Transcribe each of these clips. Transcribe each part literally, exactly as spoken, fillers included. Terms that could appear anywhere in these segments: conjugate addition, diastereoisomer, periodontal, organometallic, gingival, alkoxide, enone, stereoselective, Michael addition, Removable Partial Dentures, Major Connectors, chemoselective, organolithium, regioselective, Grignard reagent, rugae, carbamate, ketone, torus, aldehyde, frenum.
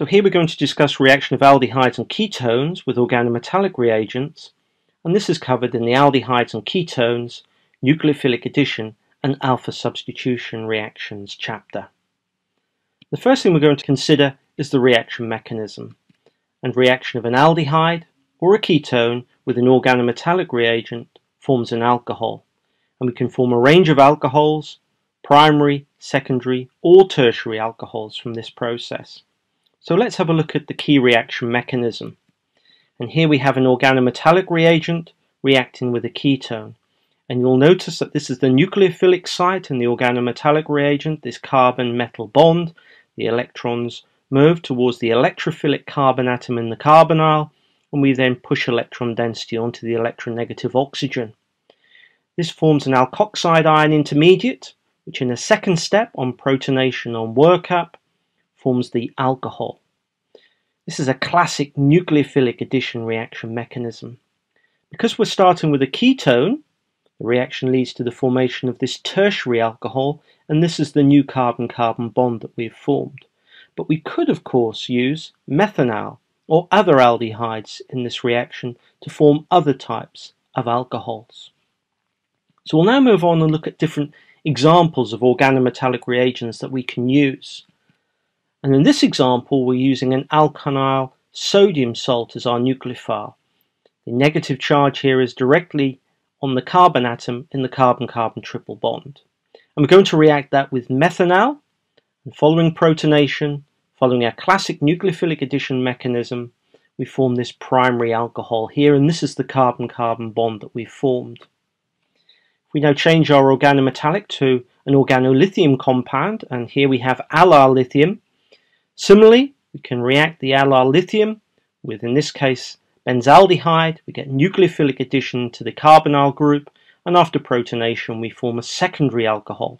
So here we're going to discuss reaction of aldehydes and ketones with organometallic reagents, and this is covered in the aldehydes and ketones, nucleophilic addition and alpha substitution reactions chapter. The first thing we're going to consider is the reaction mechanism and reaction of an aldehyde or a ketone with an organometallic reagent forms an alcohol, and we can form a range of alcohols, primary, secondary or tertiary alcohols from this process. So let's have a look at the key reaction mechanism. And here we have an organometallic reagent reacting with a ketone. And you'll notice that this is the nucleophilic site in the organometallic reagent, this carbon-metal bond. The electrons move towards the electrophilic carbon atom in the carbonyl, and we then push electron density onto the electronegative oxygen. This forms an alkoxide ion intermediate, which in a second step on protonation on workup, forms the alcohol. This is a classic nucleophilic addition reaction mechanism. Because we're starting with a ketone, the reaction leads to the formation of this tertiary alcohol, and this is the new carbon-carbon bond that we've formed. But we could, of course, use methanol or other aldehydes in this reaction to form other types of alcohols. So we'll now move on and look at different examples of organometallic reagents that we can use. And in this example, we're using an alkanyl sodium salt as our nucleophile. The negative charge here is directly on the carbon atom in the carbon-carbon triple bond. And we're going to react that with methanol, and following protonation, following our classic nucleophilic addition mechanism, we form this primary alcohol here, and this is the carbon-carbon bond that we've formed. We now change our organometallic to an organolithium compound, and here we have allyl lithium. Similarly, we can react the allyl lithium with, in this case, benzaldehyde. We get nucleophilic addition to the carbonyl group, and after protonation we form a secondary alcohol.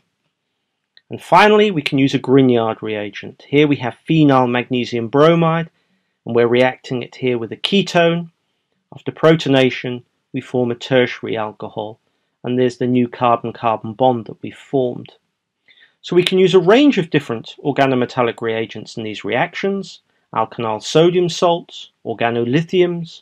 And finally, we can use a Grignard reagent. Here we have phenyl magnesium bromide, and we're reacting it here with a ketone. After protonation we form a tertiary alcohol, and there's the new carbon-carbon bond that we've formed. So we can use a range of different organometallic reagents in these reactions: alkanyl sodium salts, organolithiums,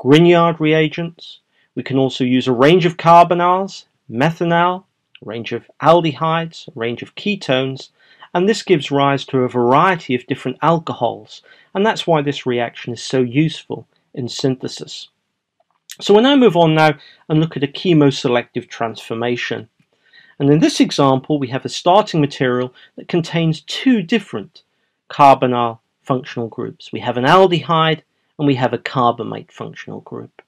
Grignard reagents. We can also use a range of carbonyls, methanol, a range of aldehydes, a range of ketones, and this gives rise to a variety of different alcohols, and that's why this reaction is so useful in synthesis. So we'll now move on now and look at a chemoselective transformation. And in this example, we have a starting material that contains two different carbonyl functional groups. We have an aldehyde and we have a carbamate functional group.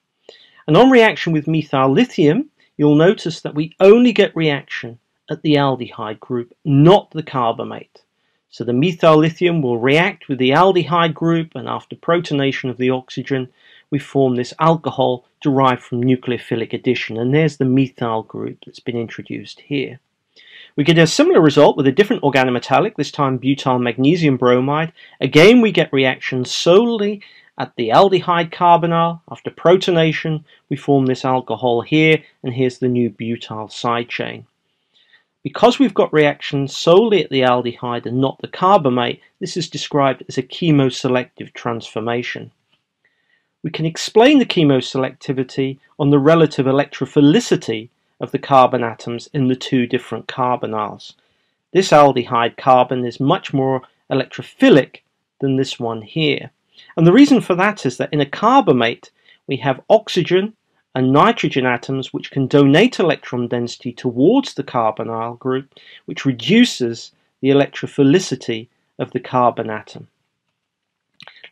And on reaction with methyl lithium, you'll notice that we only get reaction at the aldehyde group, not the carbamate. So the methyl lithium will react with the aldehyde group, and after protonation of the oxygen, we form this alcohol derived from nucleophilic addition, and there's the methyl group that's been introduced here. We get a similar result with a different organometallic, this time butyl magnesium bromide. Again, we get reaction solely at the aldehyde carbonyl. After protonation, we form this alcohol here, and here's the new butyl side chain. Because we've got reaction solely at the aldehyde and not the carbamate, this is described as a chemoselective transformation. We can explain the chemoselectivity on the relative electrophilicity of the carbon atoms in the two different carbonyls. This aldehyde carbon is much more electrophilic than this one here. And the reason for that is that in a carbamate, we have oxygen and nitrogen atoms which can donate electron density towards the carbonyl group, which reduces the electrophilicity of the carbon atom.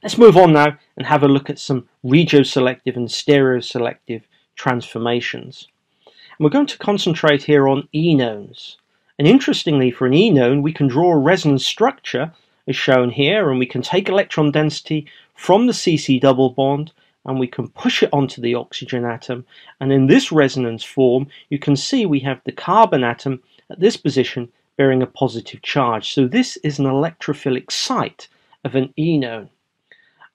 Let's move on now and have a look at some regioselective and stereoselective transformations. And we're going to concentrate here on enones. And interestingly, for an enone, we can draw a resonance structure as shown here, and we can take electron density from the C C double bond and we can push it onto the oxygen atom. And in this resonance form, you can see we have the carbon atom at this position bearing a positive charge. So this is an electrophilic site of an enone.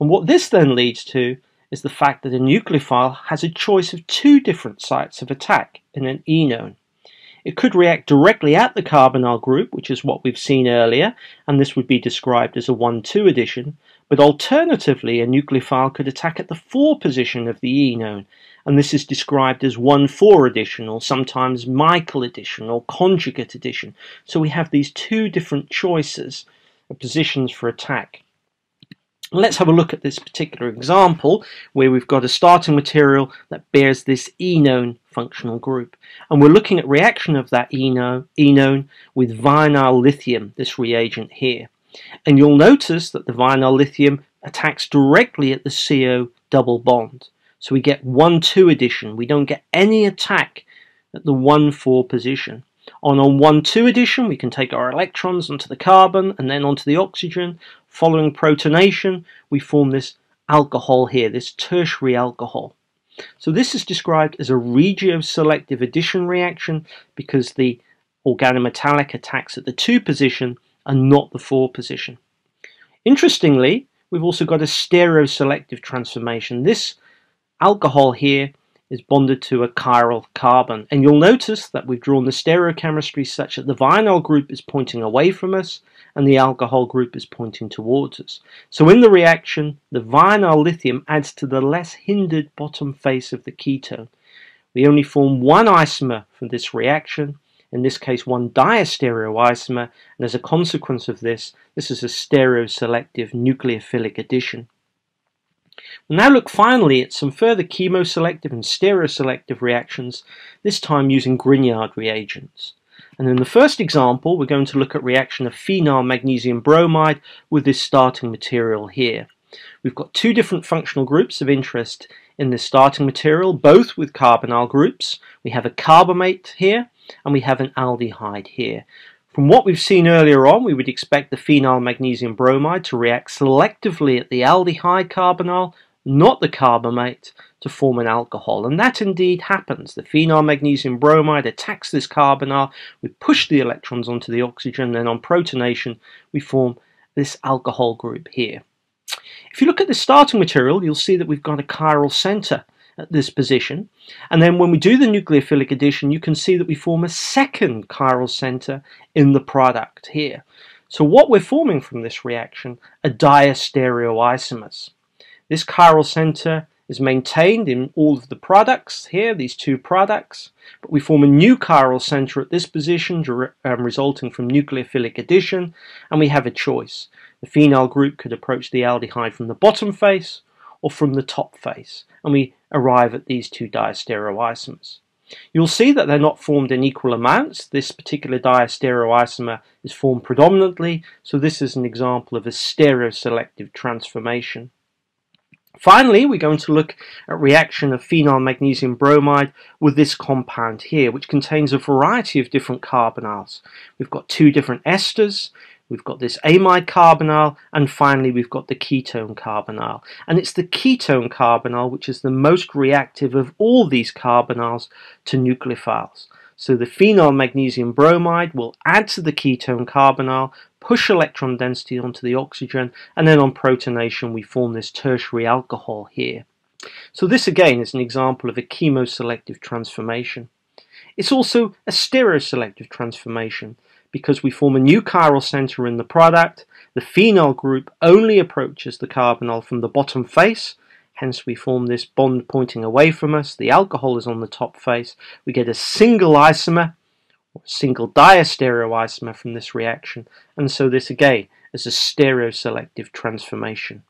And what this then leads to is the fact that a nucleophile has a choice of two different sites of attack in an enone. It could react directly at the carbonyl group, which is what we've seen earlier, and this would be described as a one two addition, but alternatively a nucleophile could attack at the four position of the enone, and this is described as one four addition, or sometimes Michael addition, or conjugate addition. So we have these two different choices of positions for attack. Let's have a look at this particular example where we've got a starting material that bears this enone functional group, and we're looking at reaction of that enone, enone with vinyl lithium, this reagent here. And you'll notice that the vinyl lithium attacks directly at the C O double bond. So we get one two addition. We don't get any attack at the one four position. On a one two addition, we can take our electrons onto the carbon and then onto the oxygen. Following protonation, we form this alcohol here, this tertiary alcohol. So this is described as a regioselective addition reaction because the organometallic attacks at the two position and not the four position. Interestingly, we've also got a stereoselective transformation. This alcohol here is bonded to a chiral carbon, and you'll notice that we've drawn the stereochemistry such that the vinyl group is pointing away from us and the alcohol group is pointing towards us. So in the reaction, the vinyl lithium adds to the less hindered bottom face of the ketone. We only form one isomer from this reaction, in this case one diastereoisomer, and as a consequence of this, this is a stereoselective nucleophilic addition. We'll now look finally at some further chemoselective and stereoselective reactions, this time using Grignard reagents. And in the first example, we're going to look at reaction of phenyl magnesium bromide with this starting material here. We've got two different functional groups of interest in this starting material, both with carbonyl groups. We have a carbamate here, and we have an aldehyde here. From what we've seen earlier on, we would expect the phenyl magnesium bromide to react selectively at the aldehyde carbonyl, not the carbamate, to form an alcohol. And that indeed happens. The phenyl magnesium bromide attacks this carbonyl, we push the electrons onto the oxygen, and on protonation we form this alcohol group here. If you look at the starting material, you'll see that we've got a chiral center at this position, and then when we do the nucleophilic addition, you can see that we form a second chiral center in the product here. So what we're forming from this reaction are diastereoisomers. This chiral center is maintained in all of the products here, these two products, but we form a new chiral center at this position um, resulting from nucleophilic addition, and we have a choice. The phenyl group could approach the aldehyde from the bottom face or from the top face, and we arrive at these two diastereoisomers. You'll see that they're not formed in equal amounts. This particular diastereoisomer is formed predominantly, so this is an example of a stereoselective transformation. Finally, we're going to look at reaction of phenyl magnesium bromide with this compound here, which contains a variety of different carbonyls. We've got two different esters, we've got this amide carbonyl, and finally we've got the ketone carbonyl. And it's the ketone carbonyl which is the most reactive of all these carbonyls to nucleophiles. So the phenyl magnesium bromide will add to the ketone carbonyl, push electron density onto the oxygen, and then on protonation we form this tertiary alcohol here. So this again is an example of a chemoselective transformation. It's also a stereoselective transformation, because we form a new chiral center in the product. The phenyl group only approaches the carbonyl from the bottom face, hence we form this bond pointing away from us. The alcohol is on the top face. We get a single isomer, or a single diastereoisomer from this reaction, and so this again is a stereoselective transformation.